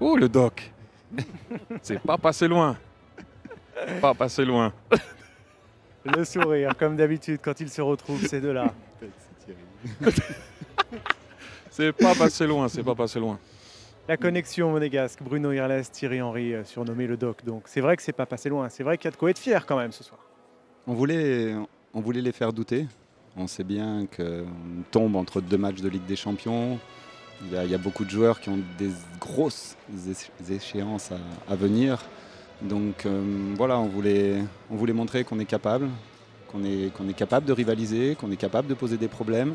Oh, le doc. C'est pas passé loin. Pas passé loin. Le sourire, comme d'habitude, quand ils se retrouvent, ces deux-là. C'est pas passé loin, c'est pas passé loin. La connexion monégasque, Bruno Irles, Thierry Henry, surnommé le doc. Donc c'est vrai que c'est pas passé loin. C'est vrai qu'il y a de quoi être fier quand même ce soir. On voulait les faire douter. On sait bien qu'on tombe entre deux matchs de Ligue des Champions. Il y a beaucoup de joueurs qui ont des grosses échéances à venir. Donc voilà, on voulait montrer qu'on est capable, qu'on est capable de rivaliser, qu'on est capable de poser des problèmes.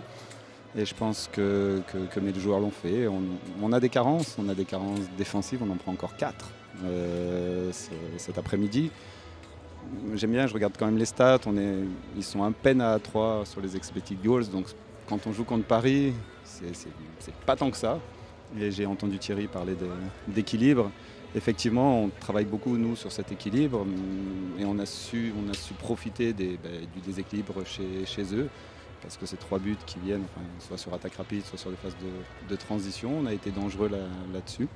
Et je pense que mes joueurs l'ont fait. On a des carences, défensives, on en prend encore 4 cet après-midi. J'aime bien, je regarde quand même les stats, ils sont à peine à 3 sur les expected goals, donc quand on joue contre Paris, c'est pas tant que ça. Et j'ai entendu Thierry parler d'équilibre. Effectivement, on travaille beaucoup, nous, sur cet équilibre, et on a su profiter du déséquilibre chez eux. Parce que ces 3 buts qui viennent, enfin, soit sur attaque rapide, soit sur les phases de transition, on a été dangereux là-dessus.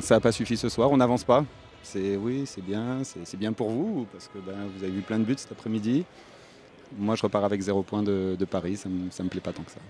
Ça n'a pas suffi ce soir, on n'avance pas. Oui, c'est bien pour vous, parce que vous avez vu plein de buts cet après-midi. Moi, je repars avec 0 point de Paris, ça ne me plaît pas tant que ça.